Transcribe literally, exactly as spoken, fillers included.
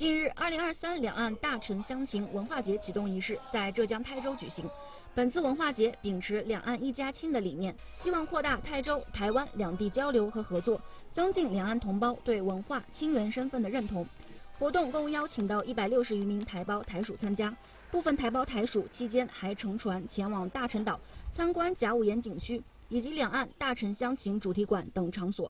近日，二零二三两岸大城乡行文化节启动仪式在浙江台州举行。本次文化节秉持两岸一家亲的理念，希望扩大台州、台湾两地交流和合作，增进两岸同胞对文化亲缘身份的认同。活动共邀请到一百六十余名台胞台属参加，部分台胞台属期间还乘船前往大陈岛参观甲午岩景区以及两岸大城乡行主题馆等场所。